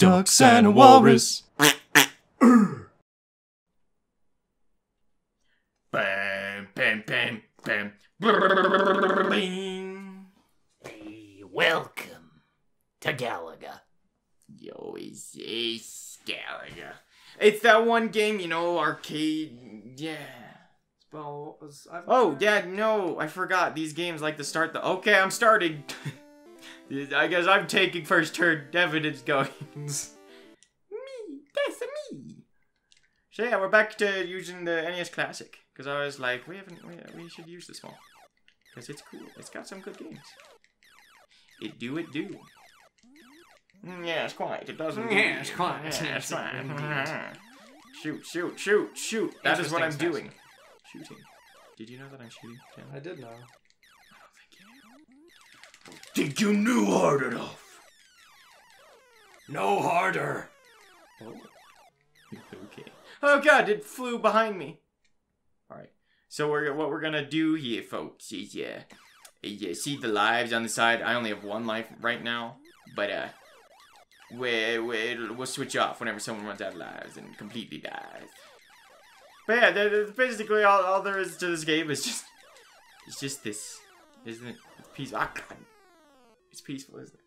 Ducks and Walrus. Bam, bam, bam, bam. Welcome to Galaga. Yo, it's Galaga. It's that one game, you know, arcade. Yeah. Oh, yeah, no, I forgot. These games like to start the. Okay, I'm starting. I guess I'm taking first turn. Devin is going. Me, that's me. So yeah, we're back to using the NES Classic because I was like, we should use this one because it's cool. It's got some good games. It do. Yeah, it's quiet. It doesn't. Yeah, it's quiet. Yeah, it's quiet. Shoot. That is what I'm doing. Shooting. Did you know that I'm shooting? Yeah. I did know. I don't think you knew hard enough. No harder. Oh. Okay. Oh god, it flew behind me. All right. So what we're gonna do here, folks, is yeah. See the lives on the side. I only have one life right now, but we'll switch off whenever someone runs out of lives and completely dies. But yeah, basically all there is to this game is just, it's just this, isn't it? It's peaceful. Ah, God. It's peaceful, isn't it?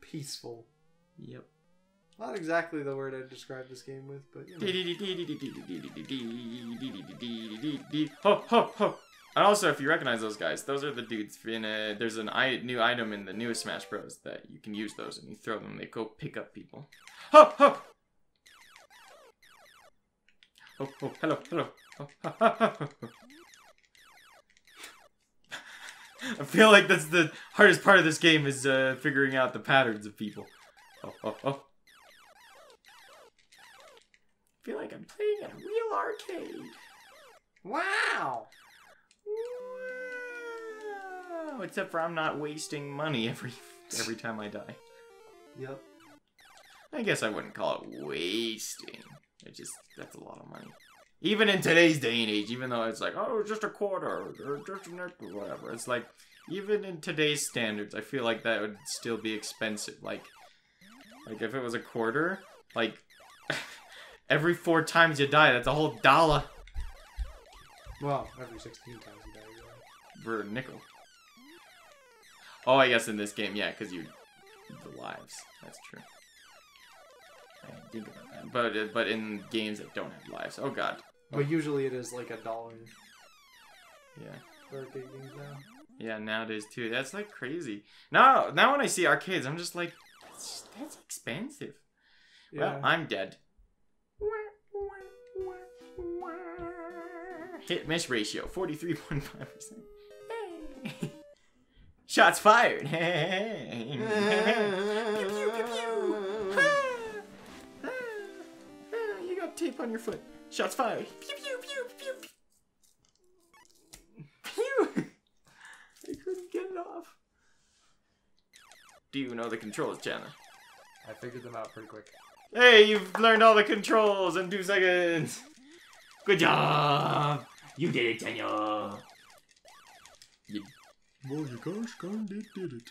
Peaceful. Yep. Not exactly the word I'd describe this game with, but you know. Ho, ho, ho. And also, if you recognize those guys, those are the dudes in a, there's a new item in the newest Smash Bros that you can use those, and you throw them, they go pick up people. Ho, ho. Oh, oh, hello, hello. Oh, ha, ha, ha, ha. I feel like that's the hardest part of this game is figuring out the patterns of people. Oh, oh, oh. I feel like I'm playing at a real arcade. Wow. Wow. Except for I'm not wasting money every time I die. Yep. I guess I wouldn't call it wasting. It just, that's a lot of money. Even in today's day and age, even though it's like, oh, just a quarter, or just a nickel, whatever. It's like, even in today's standards, I feel like that would still be expensive. Like if it was a quarter, like, every 4 times you die, that's a whole dollar. Well, every 16 times you die, yeah. For a nickel. Oh, I guess in this game, yeah, because you, the lives, that's true. I didn't think about that. But in games that don't have lives. Oh god. But usually it is like a dollar. Yeah. For arcade games now. Yeah, nowadays too. That's like crazy. Now when I see arcades, I'm just like, that's expensive. Yeah. Well, I'm dead. Hit miss ratio 43.5%. Hey. Shots fired. Pew, pew, pew, pew. Tape on your foot. Shots fired. Pew pew pew pew pew. Pew. I couldn't get it off. Do you know the controls, Chandler? I figured them out pretty quick. Hey, you've learned all the controls in 2 seconds. Good job. You did it, Daniel. You. Well, you gosh darn did it.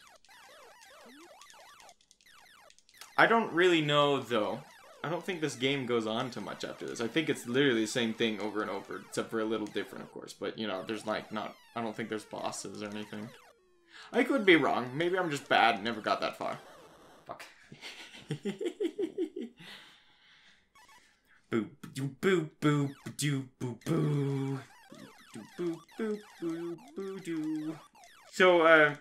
I don't really know though. I don't think this game goes on too much after this. I think it's literally the same thing over and over, except for a little different, of course. But, you know, there's like not... I don't think there's bosses or anything. I could be wrong. Maybe I'm just bad and never got that far. Fuck. Boop, boop, boop, boop, boop, boop, boop, boop, boop, boop, boop. So,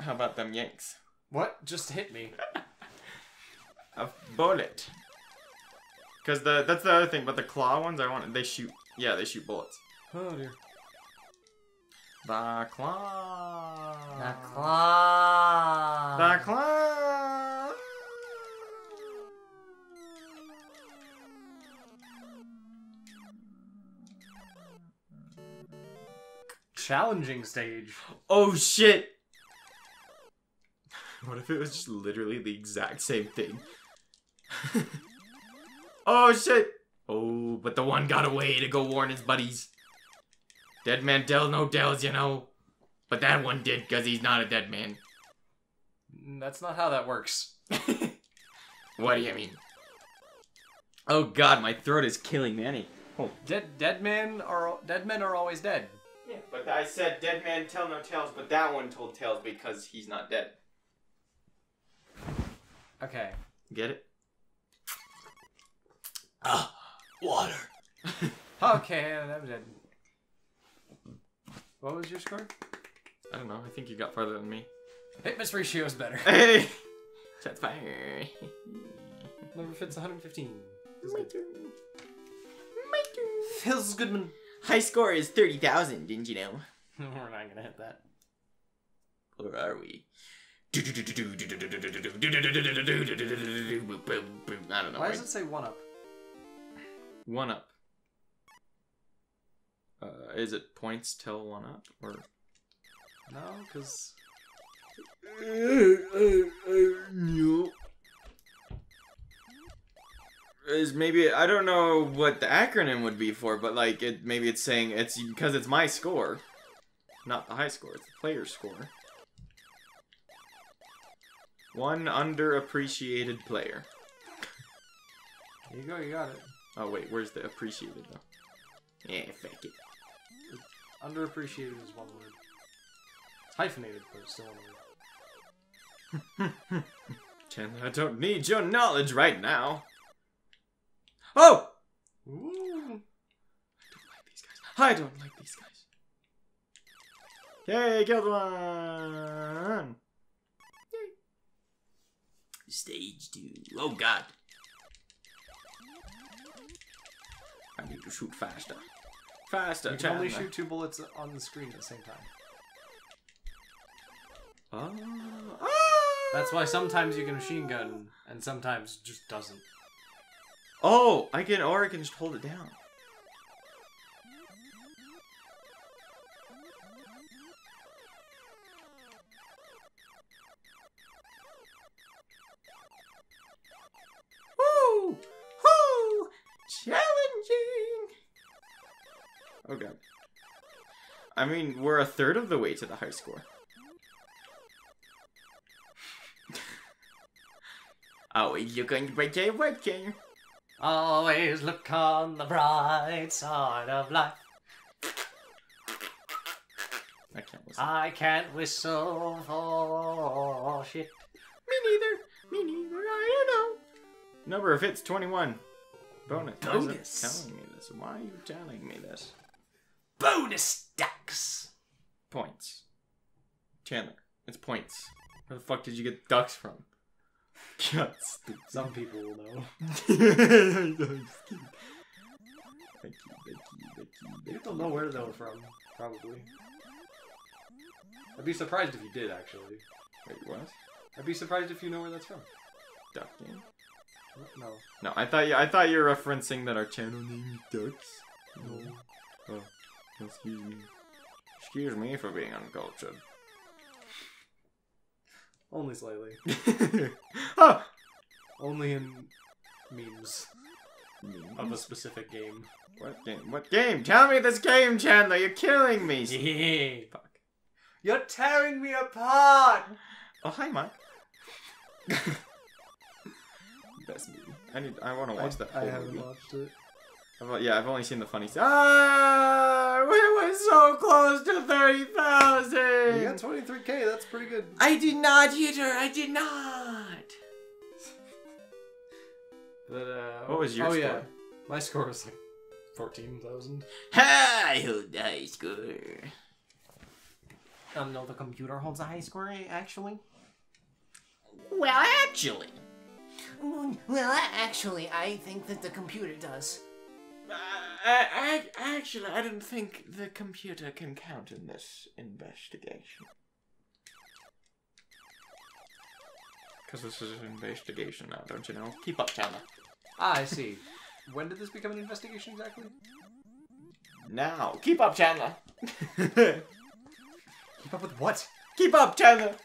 how about them yanks? What just hit me? A bullet. Cause that's the other thing. But the claw ones, they shoot. Yeah, they shoot bullets. Oh dear. The claw. The claw. The claw. Challenging stage. Oh shit. What if it was just literally the exact same thing? Oh shit! Oh, but the one got away to go warn his buddies. Dead man tell no tales, you know. But that one did, because he's not a dead man. That's not how that works. What do you mean? Oh god, my throat is killing me. Oh. Dead men are always dead. Yeah, but I said dead man tell no tales, but that one told tales because he's not dead. Okay. Get it? Ah, water. Okay, yeah, that was it. What was your score? I don't know. I think you got farther than me. Hit-miss ratio is better. Hey! Shots fired. Number fits 115. My turn. My turn. Feels Goodman. High score is 30,000, didn't you know? We're not gonna hit that. Or are we? I don't know. Why does it say 1-up? 1-up. Is it points till 1-up? Or... No, because... No. Is maybe, I don't know what the acronym would be for, but like, it maybe it's saying it's because it's my score. Not the high score, it's the player's score. One underappreciated player. There you go, you got it. Oh wait, where's the appreciated though? Yeah, fuck it. Underappreciated is one word. It's hyphenated, but it's still one word. Chandler, I don't need your knowledge right now. Oh! Ooh. I don't like these guys. I don't like these guys. Yay, killed one! Yay. Stage 2. Oh god. I need to shoot faster. Faster. You can only shoot 2 bullets on the screen at the same time. Oh. Oh. That's why sometimes you can machine gun and sometimes just doesn't. Oh, I can, or I can just hold it down. Woo! Woo! Challenging! Oh god. I mean, we're 1/3 of the way to the high score. Always look on the bright side of life, Chandler. Always look on the bright side of life. I can't whistle. I can't whistle for shit. Me neither. Me neither. I don't know. Number of hits 21. Bonus. Bonus. Why are you telling me this? Why are you telling me this? Bonus stacks. Points. Chandler, it's points. Where the fuck did you get ducks from? God, some people will know. People know where they were from, probably. I'd be surprised if you did, actually. Wait, what? I'd be surprised if you know where that's from. Duck Game? No. No, I thought you were referencing that our channel name is Ducks. No. Oh, excuse me. Excuse me for being uncultured. Only slightly. Oh. Only in memes. Memes of a specific game. What game? What game? Tell me this game, Chandler. You're killing me. Yeah. Fuck. You're tearing me apart. Oh hi, Mike. Best movie. I want to watch that. I haven't watched it. I've only seen the funny stuff. Ah, we were so close to 30,000. You got 23K. That's pretty good. I did not hit her. I did not. But what was your score? Yeah, my score was like 14,000. I hold the high score. No, the computer holds a high score actually. Well, actually. Well, actually, I think that the computer does. Actually, I don't think the computer can count in this investigation. Because this is an investigation now, don't you know? Keep up, Chandler. Ah, I see. When did this become an investigation exactly? Now. Keep up, Chandler. Keep up with what? Keep up, Chandler.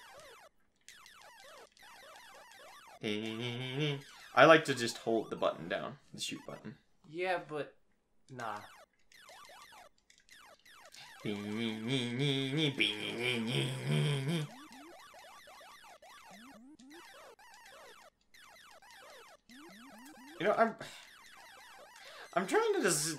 I like to just hold the button down, the shoot button. Yeah, but nah. You know, I'm trying to just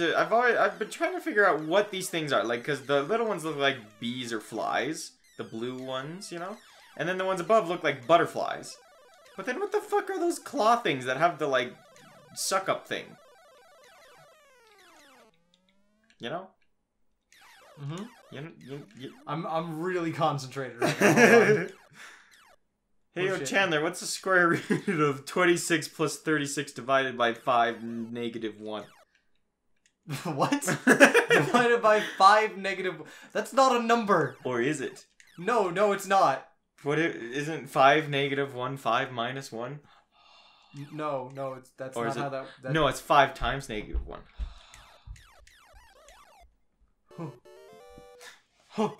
I've been trying to figure out what these things are, like, because the little ones look like bees or flies, the blue ones, you know, and then the ones above look like butterflies. But then what the fuck are those claw things that have the, like, suck-up thing? You know? Mm-hmm. You... I'm really concentrated right now. Hey, yo, Chandler, what's the square root of 26 plus 36 divided by 5 negative 1? What? Divided by 5 negative... That's not a number! Or is it? No, no, it's not. What, isn't 5 negative 1 5 minus 1? No, no, it's, that's or not it, how that... no, it's 5 times negative 1. Huh. Huh.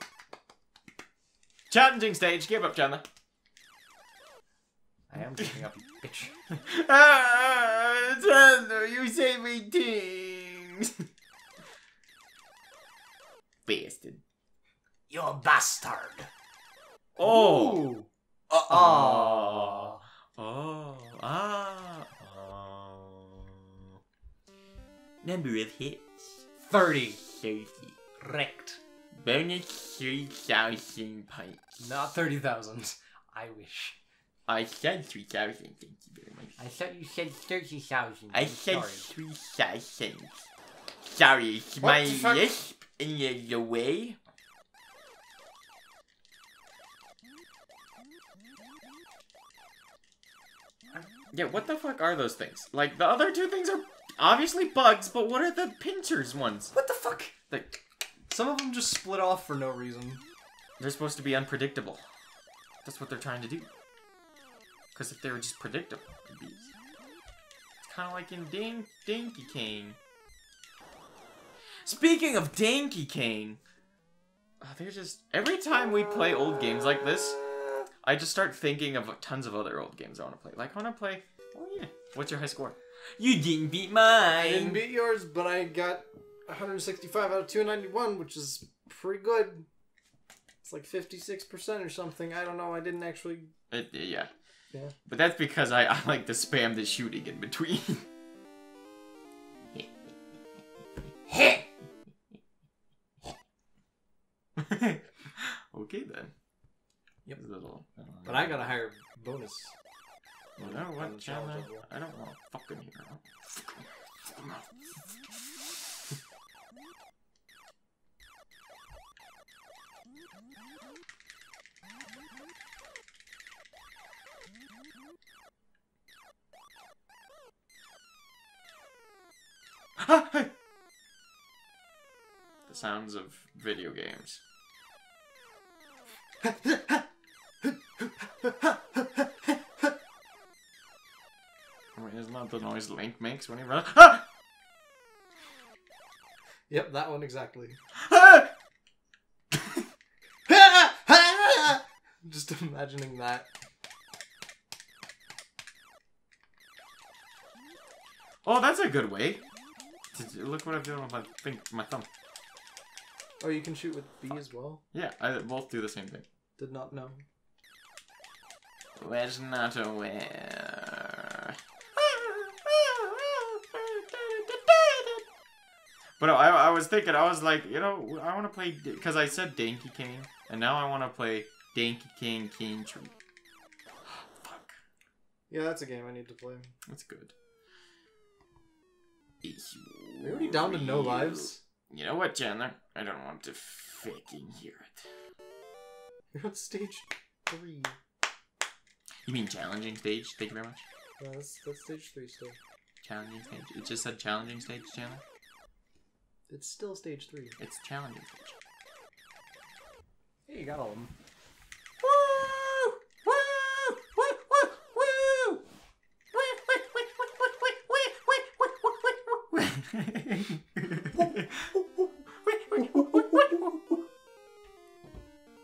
Challenging stage, give up, Chandler. I am giving up, you bitch. Chandler, you saving teams! Bastard. You're a bastard. Oh! Uh-oh. Oh. Ah. Oh. Number of hits. 30. 30. Wrecked. Bonus 3,000 points. Not 30,000. I wish. I said 3,000, thank you very much. I thought you said 30,000. I said 3,000. Sorry, it's my lisp in the way. Yeah, what the fuck are those things? Like, the other two things are obviously bugs, but what are the pincers ones? What the fuck? Like, some of them just split off for no reason. They're supposed to be unpredictable. That's what they're trying to do. Because if they were just predictable, it'd be easy. It's kind of like in Dankey Kane. Speaking of Dankey Kane, they're just... Every time we play old games like this, I just start thinking of tons of other old games I want to play. Like, I want to play... Oh, yeah. What's your high score? You didn't beat mine! I didn't beat yours, but I got 165 out of 291, which is pretty good. It's like 56% or something. I don't know. I didn't actually... yeah. Yeah. But that's because I like to spam the shooting in between. Okay then. Yep. Little, but I got a higher bonus. Well, no, what, Chandler? I don't want to fucking hear it. The sounds of video games. I mean, isn't that the noise Link makes when he runs? Yep, that one exactly. Just imagining that. Oh, that's a good way. Look what I've done with my thumb. Oh, you can shoot with B as well? Yeah, I both do the same thing. Did not know. Was not aware. But I was thinking, I was like, you know, I want to play, because I said Dankey Kane, and now I want to play Dankey Kane Kane Tree. Fuck. Yeah, that's a game I need to play. That's good. We're already down to no lives. You know what, Chandler? I don't want to fucking hear it. You're on stage 3. You mean challenging stage? Thank you very much. No, that's stage 3 still. Challenging stage? It just said challenging stage, Chandler? It's still stage 3. It's challenging stage. Hey, you got all of them. Woo! Woo!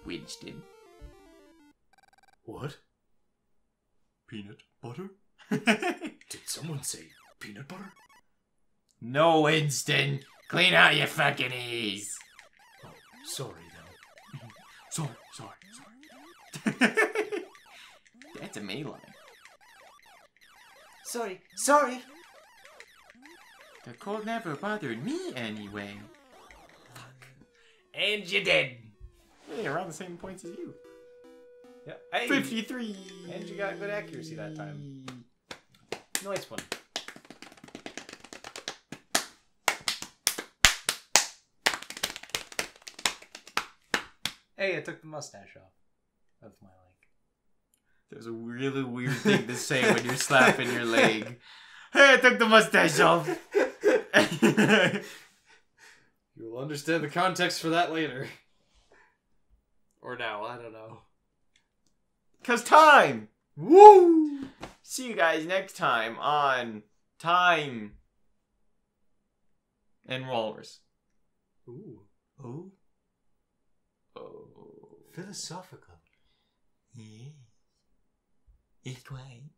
Winston. What? Peanut butter? Did someone say peanut butter? No, Winston! Clean out your fucking ears! Oh, sorry, though. sorry. That's a May line. Sorry! The cold never bothered me anyway. Fuck. And you did! Hey, around the same points as you. Yep. Hey. 53! And you got good accuracy that time. Nice one. Hey, I took the mustache off of my leg. There's a really weird thing to say when you're slapping your leg. Hey, I took the mustache off. You will understand the context for that later. Or now, I don't know. 'Cause time! Woo! See you guys next time on Time and Walrus. Ooh. Oh. Oh. Philosophical. Yeah. It's right.